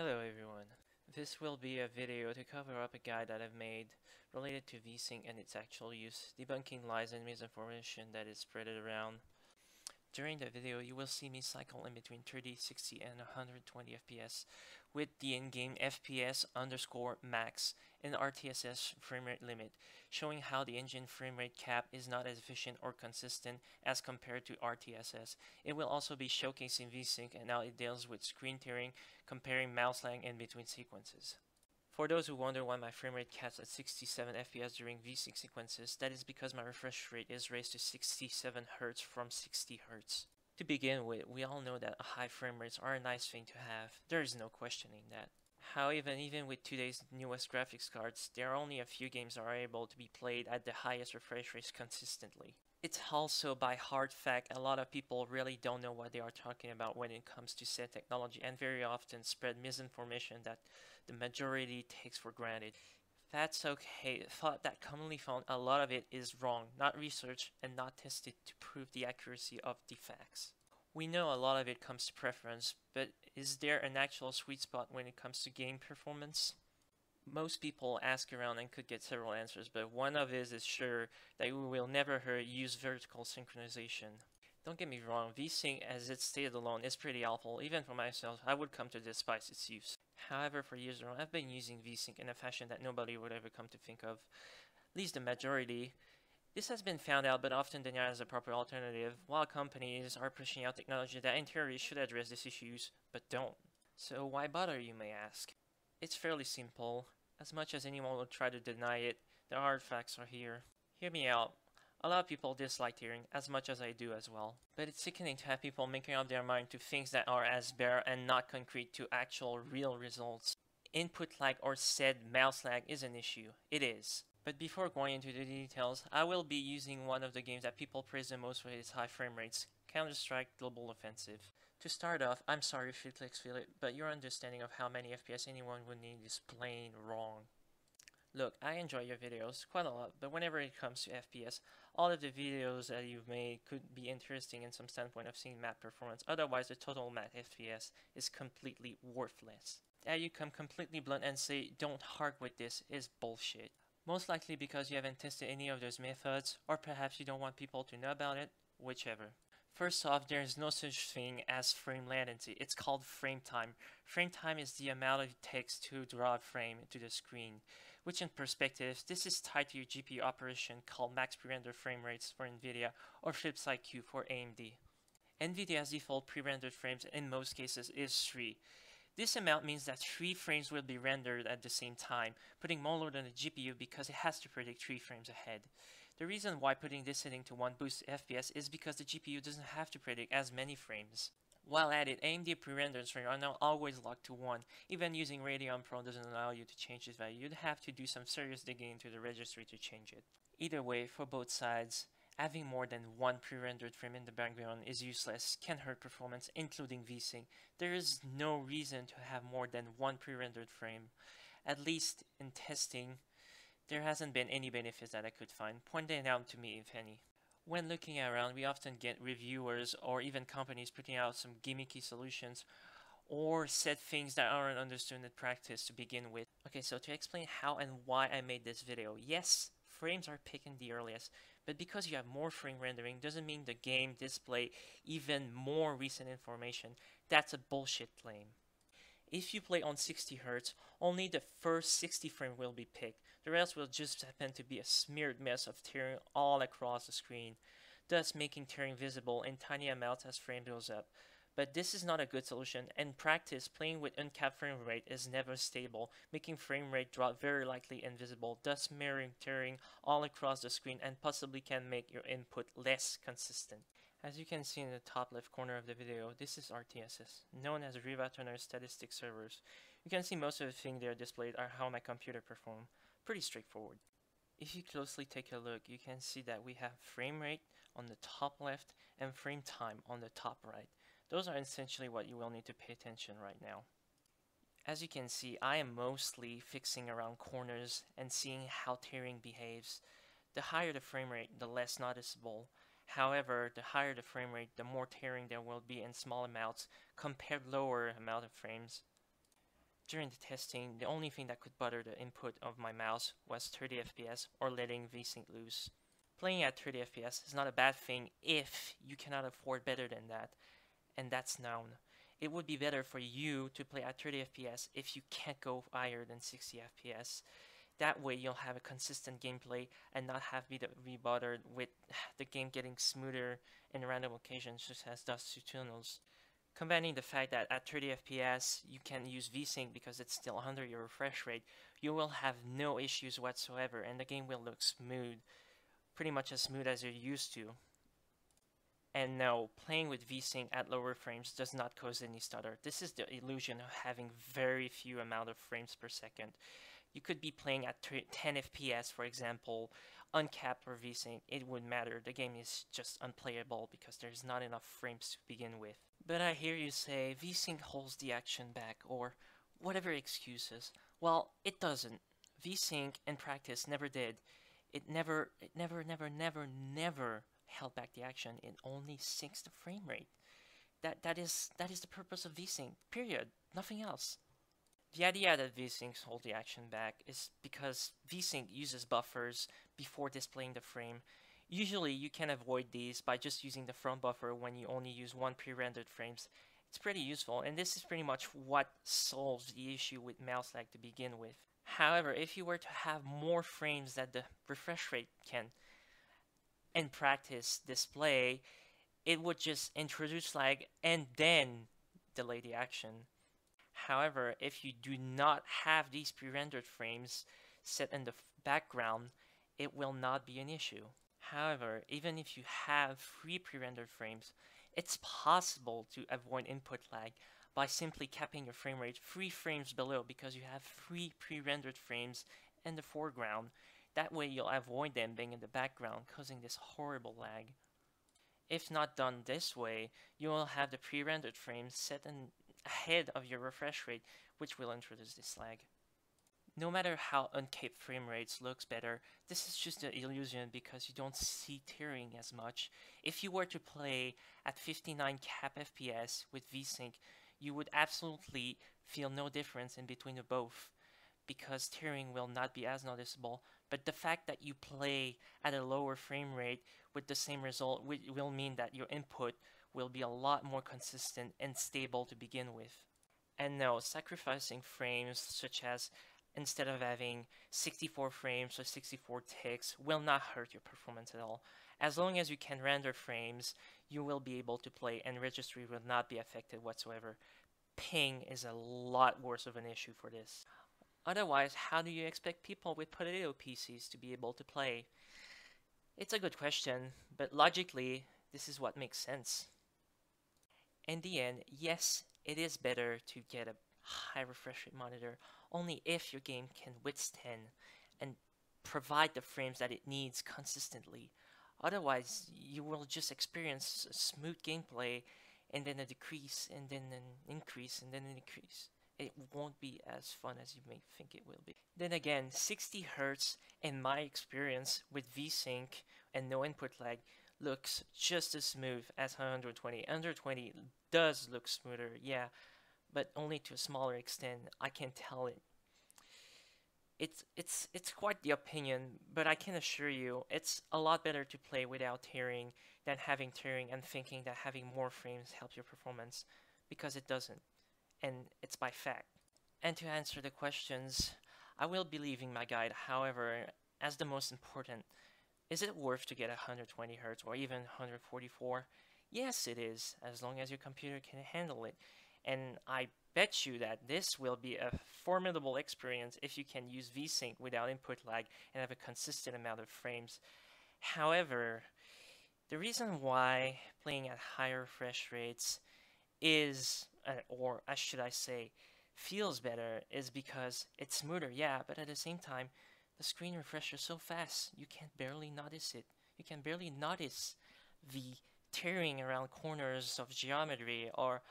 Hello everyone, this will be a video to cover up a guide that I've made related to VSync and its actual use, debunking lies and misinformation that is spread around. During the video you will see me cycle in between 30, 60 and 120 FPS with the in-game FPS underscore max and RTSS framerate limit, showing how the engine framerate cap is not as efficient or consistent as compared to RTSS. It will also be showcasing VSync and how it deals with screen tearing, comparing mouse lag in between sequences. For those who wonder why my framerate caps at 67 FPS during VSync sequences, that is because my refresh rate is raised to 67 Hz from 60 Hz. To begin with, we all know that high frame rates are a nice thing to have, there is no questioning that. However, even with today's newest graphics cards, there are only a few games that are able to be played at the highest refresh rates consistently. It's also by hard fact a lot of people really don't know what they are talking about when it comes to said technology, and very often spread misinformation that the majority takes for granted. That's okay, thought that commonly found, a lot of it is wrong, not researched and not tested to prove the accuracy of the facts. We know a lot of it comes to preference, but is there an actual sweet spot when it comes to game performance? Most people ask around and could get several answers, but one of it is sure that we will never use vertical synchronization. Don't get me wrong, VSync as it stated alone is pretty awful. Even for myself, I would come to despise its use. However, for years around, I've been using VSync in a fashion that nobody would ever come to think of, at least the majority. This has been found out but often denied as a proper alternative, while companies are pushing out technology that in theory should address these issues, but don't. So why bother, you may ask? It's fairly simple. As much as anyone will try to deny it, the hard facts are here. Hear me out. A lot of people dislike tearing, as much as I do as well. But it's sickening to have people making up their mind to things that are as bare and not concrete to actual real results. Input lag or said mouse lag is an issue. It is. But before going into the details, I will be using one of the games that people praise the most for its high frame rates, Counter-Strike Global Offensive. To start off, I'm sorry if you clicks feel it, but your understanding of how many FPS anyone would need is plain wrong. Look, I enjoy your videos quite a lot, but whenever it comes to FPS, all of the videos that you've made could be interesting in some standpoint of seeing map performance, otherwise the total map FPS is completely worthless. That you come completely blunt and say, don't hark with this, is bullshit. Most likely because you haven't tested any of those methods, or perhaps you don't want people to know about it, whichever. First off, there is no such thing as frame latency, it's called frame time. Frame time is the amount it takes to draw a frame to the screen, which in perspective, this is tied to your GPU operation called max pre-render frame rates for NVIDIA or flip side Q for AMD. NVIDIA's default pre-rendered frames in most cases is 3. This amount means that 3 frames will be rendered at the same time, putting more load on the GPU because it has to predict 3 frames ahead. The reason why putting this setting to 1 boosts FPS is because the GPU doesn't have to predict as many frames. While at it, AMD pre-rendered frames are now always locked to 1. Even using Radeon Pro doesn't allow you to change this value, you'd have to do some serious digging into the registry to change it. Either way, for both sides, having more than 1 pre-rendered frame in the background is useless, can hurt performance, including VSync. There is no reason to have more than 1 pre-rendered frame. At least in testing, there hasn't been any benefits that I could find. Point it out to me if any. When looking around, we often get reviewers or even companies putting out some gimmicky solutions or said things that aren't understood in practice to begin with. Okay, so to explain how and why I made this video, yes, frames are picking the earliest, but because you have more frame rendering doesn't mean the game displays even more recent information. That's a bullshit claim. If you play on 60 Hz, only the first 60 frame will be picked, the rest will just happen to be a smeared mess of tearing all across the screen, thus making tearing visible in tiny amounts as frame goes up. But this is not a good solution. In practice, playing with uncapped frame rate is never stable, making frame rate drop very likely invisible, thus mirroring tearing all across the screen and possibly can make your input less consistent. As you can see in the top left corner of the video, this is RTSS, known as RivaTuner Statistics Server. You can see most of the things they are displayed are how my computer performs. Pretty straightforward. If you closely take a look, you can see that we have frame rate on the top left and frame time on the top right. Those are essentially what you will need to pay attention right now. As you can see, I am mostly fixing around corners and seeing how tearing behaves. The higher the frame rate, the less noticeable. However, the higher the frame rate, the more tearing there will be in small amounts compared to lower amount of frames. During the testing, the only thing that could butter the input of my mouse was 30 FPS or letting VSync loose. Playing at 30 FPS is not a bad thing if you cannot afford better than that, and that's known. It would be better for you to play at 30 FPS if you can't go higher than 60 FPS. That way you'll have a consistent gameplay and not have to be bothered with the game getting smoother in random occasions just as does tutorials. Combining the fact that at 30 FPS you can use VSync because it's still under your refresh rate, you will have no issues whatsoever and the game will look smooth, pretty much as smooth as you're used to. And no, playing with VSync at lower frames does not cause any stutter. This is the illusion of having very few amount of frames per second. You could be playing at 10 FPS, for example, uncapped or VSync, it wouldn't matter. The game is just unplayable because there's not enough frames to begin with. But I hear you say VSync holds the action back or whatever excuses. Well, it doesn't. VSync in practice never did. It never held back the action. It only syncs the frame rate. That is the purpose of VSync, period. Nothing else. The idea that VSyncs hold the action back is because VSync uses buffers before displaying the frame. Usually you can avoid these by just using the front buffer when you only use one pre-rendered frames. It's pretty useful, and this is pretty much what solves the issue with mouse lag to begin with. However, if you were to have more frames that the refresh rate can in practice display, it would just introduce lag and then delay the action. However, if you do not have these pre-rendered frames set in the background, it will not be an issue. However, even if you have three pre-rendered frames, it's possible to avoid input lag by simply capping your frame rate 3 frames below because you have 3 pre-rendered frames in the foreground. That way you'll avoid them being in the background, causing this horrible lag. If not done this way, you will have the pre-rendered frames set in ahead of your refresh rate, which will introduce this lag. No matter how uncapped frame rates looks better, this is just an illusion because you don't see tearing as much. If you were to play at 59 cap FPS with VSync, you would absolutely feel no difference in between the both, because tearing will not be as noticeable, but the fact that you play at a lower frame rate with the same result will mean that your input will be a lot more consistent and stable to begin with. And no, sacrificing frames, such as instead of having 64 frames or 64 ticks, will not hurt your performance at all. As long as you can render frames, you will be able to play and registry will not be affected whatsoever. Ping is a lot worse of an issue for this. Otherwise, how do you expect people with potato PCs to be able to play? It's a good question, but logically, this is what makes sense. In the end, yes, it is better to get a high refresh rate monitor, only if your game can withstand and provide the frames that it needs consistently. Otherwise, you will just experience a smooth gameplay, and then a decrease, and then an increase, and then an increase. It won't be as fun as you may think it will be. Then again, 60 Hz, in my experience with VSync and no input lag, looks just as smooth as 120. 120 does look smoother, yeah, but only to a smaller extent. I can tell it. It's quite the opinion, but I can assure you, it's a lot better to play without tearing than having tearing and thinking that having more frames helps your performance, because it doesn't. And it's by fact. And to answer the questions, I will be leaving my guide, however, as the most important. Is it worth to get 120 Hz or even 144? Yes, it is, as long as your computer can handle it. And I bet you that this will be a formidable experience if you can use VSync without input lag and have a consistent amount of frames. However, the reason why playing at higher refresh rates is, or as should I say, feels better is because it's smoother, yeah, but at the same time, the screen refreshes so fast, you can barely notice it. You can barely notice the tearing around corners of geometry or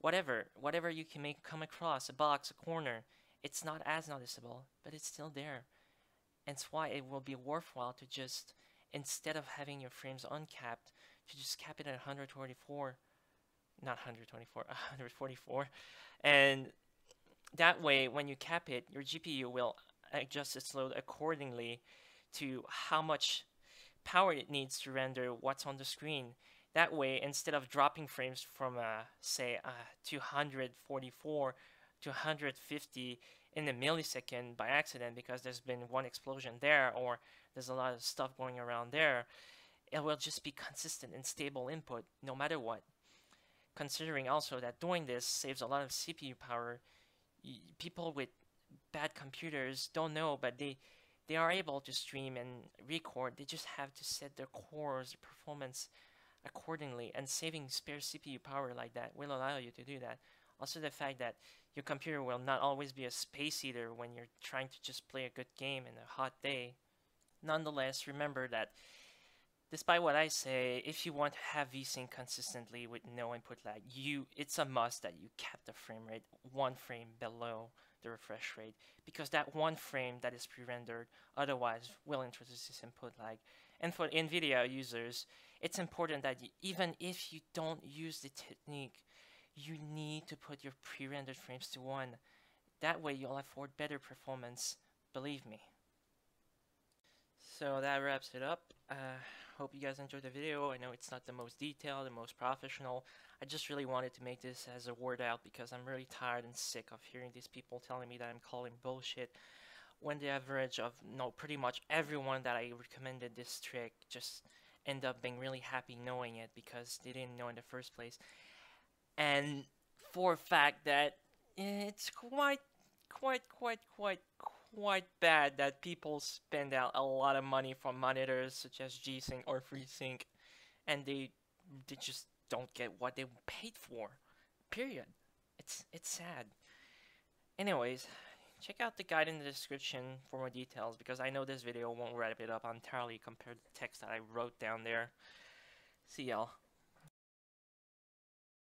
whatever you can make come across, a box, a corner. It's not as noticeable, but it's still there. And it's why it will be worthwhile to just, instead of having your frames uncapped, to just cap it at 144. Not 144, 144, and That way, when you cap it, your GPU will adjust its load accordingly to how much power it needs to render what's on the screen. That way, instead of dropping frames from, say, 244 to 150 in a millisecond by accident because there's been one explosion there or there's a lot of stuff going around there, it will just be consistent and stable input no matter what. Considering also that doing this saves a lot of CPU power. People with bad computers don't know, but they are able to stream and record. They just have to set their cores performance accordingly, and saving spare CPU power like that will allow you to do that. Also, the fact that your computer will not always be a space eater when you're trying to just play a good game in a hot day. Nonetheless, remember that despite what I say, if you want to have VSync consistently with no input lag, it's a must that you cap the frame rate one frame below the refresh rate, because that one frame that is pre-rendered otherwise will introduce this input lag. And for NVIDIA users, it's important that even if you don't use the technique, you need to put your pre-rendered frames to 1. That way you'll afford better performance, believe me. So that wraps it up. Hope you guys enjoyed the video. I know it's not the most detailed, the most professional. I just really wanted to make this as a word out because I'm really tired and sick of hearing these people telling me that I'm calling bullshit, when the average of pretty much everyone that I recommended this trick just end up being really happy knowing it because they didn't know in the first place. And for a fact that it's quite bad that people spend out a lot of money for monitors such as G-Sync or FreeSync, and they just don't get what they paid for, period. It's sad. Anyways, check out the guide in the description for more details, because I know this video won't wrap it up entirely compared to the text that I wrote down there. See y'all.